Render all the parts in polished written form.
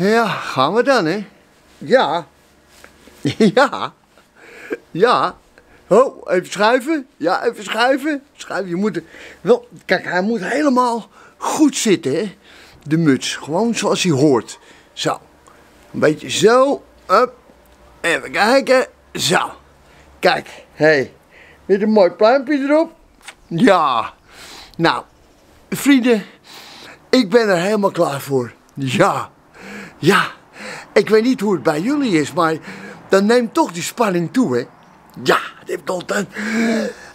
Ja, gaan we dan, hè? Ja. Ja. Ja. Oh, even schuiven. Ja, even schuiven. Schuiven, je moet... Wel, kijk, hij moet helemaal goed zitten, hè? De muts. Gewoon zoals hij hoort. Zo. Een beetje zo. Up. Even kijken. Zo. Kijk. Hé. Hey. Met een mooi pluimpje erop. Ja. Nou, vrienden. Ik ben er helemaal klaar voor. Ja. Ja. Ik weet niet hoe het bij jullie is, maar... Dan neemt toch die spanning toe, hè? Ja,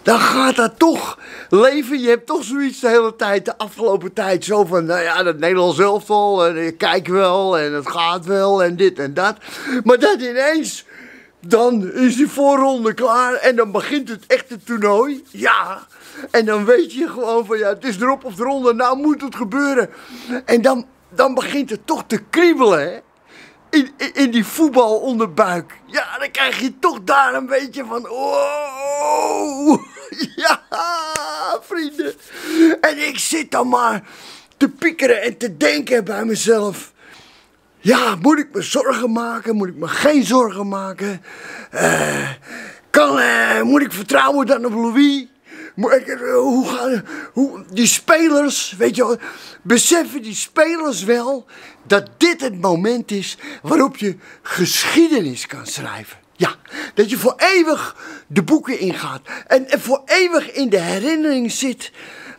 dan gaat dat toch leven. Je hebt toch zoiets de hele tijd, de afgelopen tijd, zo van, nou ja, dat Nederlands elftal, en ik kijk wel, en het gaat wel, en dit en dat. Maar dat ineens, dan is die voorronde klaar en dan begint het echte toernooi. Ja, en dan weet je gewoon van, ja, het is erop of eronder, nou moet het gebeuren. En dan begint het toch te kriebelen, hè? In die voetbalonderbuik. Ja, dan krijg je toch daar een beetje van... Oh, ja, vrienden. En ik zit dan maar te piekeren en te denken bij mezelf. Ja, moet ik me zorgen maken? Moet ik me geen zorgen maken? Moet ik vertrouwen dan op Louis? Die spelers, weet je wel, beseffen die spelers wel dat dit het moment is waarop je geschiedenis kan schrijven. Ja, dat je voor eeuwig de boeken ingaat en voor eeuwig in de herinnering zit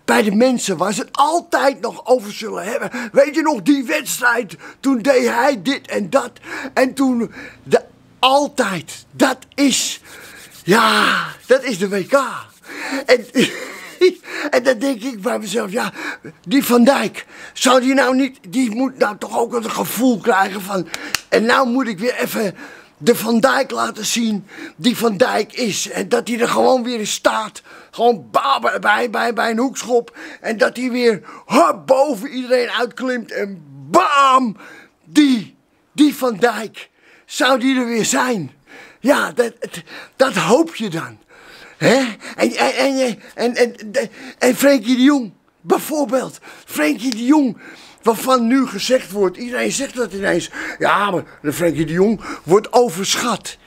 bij de mensen waar ze het altijd nog over zullen hebben. Weet je nog, die wedstrijd, toen deed hij dit en dat en toen, altijd, dat is, ja, dat is de WK. En dan denk ik bij mezelf, ja, die Van Dijk, zou die nou niet, die moet nou toch ook het gevoel krijgen van, en nou moet ik weer even de Van Dijk laten zien die Van Dijk is. En dat hij er gewoon weer in staat, gewoon bij een hoekschop. En dat hij weer hop, boven iedereen uitklimt en bam, die Van Dijk, zou die er weer zijn. Ja, dat hoop je dan. Hè? En Frenkie de Jong, bijvoorbeeld. Frenkie de Jong, waarvan nu gezegd wordt, iedereen zegt dat ineens. Ja, maar de Frenkie de Jong wordt overschat.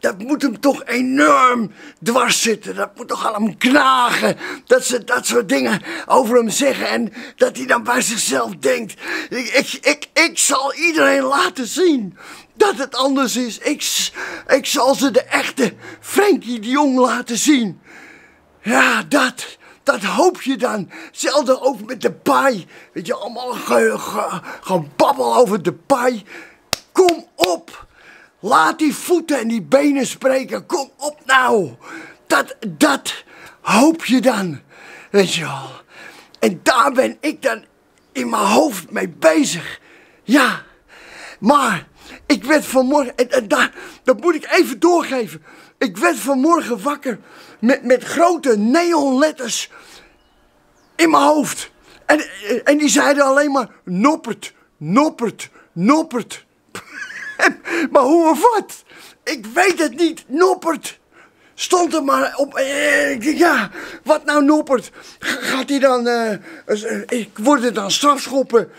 Dat moet hem toch enorm dwars zitten. Dat moet toch aan hem knagen. Dat ze dat soort dingen over hem zeggen. En dat hij dan bij zichzelf denkt. Ik zal iedereen laten zien dat het anders is. Ik zal ze de echte Frenkie de Jong laten zien. Ja, dat hoop je dan. Zelfde ook met de paai. Weet je, allemaal gaan babbelen over de paai. Kom op. Laat die voeten en die benen spreken. Kom op nou. Dat hoop je dan. Weet je wel. En daar ben ik dan in mijn hoofd mee bezig. Ja. Maar... Ik werd vanmorgen, dat moet ik even doorgeven. Ik werd vanmorgen wakker met grote neonletters in mijn hoofd. En die zeiden alleen maar Noppert, Noppert, Noppert. Maar hoe of wat? Ik weet het niet, Noppert. Stond er maar op, ja, wat nou Noppert? Gaat hij dan, wordt het dan strafschoppen?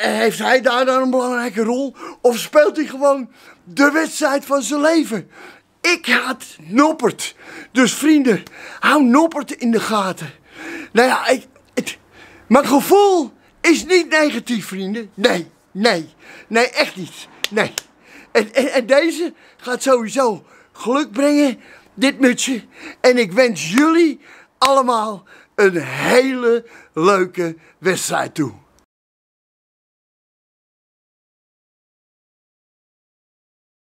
Heeft hij daar dan een belangrijke rol? Of speelt hij gewoon de wedstrijd van zijn leven? Ik haat Noppert. Dus vrienden, hou Noppert in de gaten. Nou ja, mijn gevoel is niet negatief, vrienden. Nee, nee, nee, echt niet. Nee. En deze gaat sowieso geluk brengen. Dit mutsje. En ik wens jullie allemaal een hele leuke wedstrijd toe.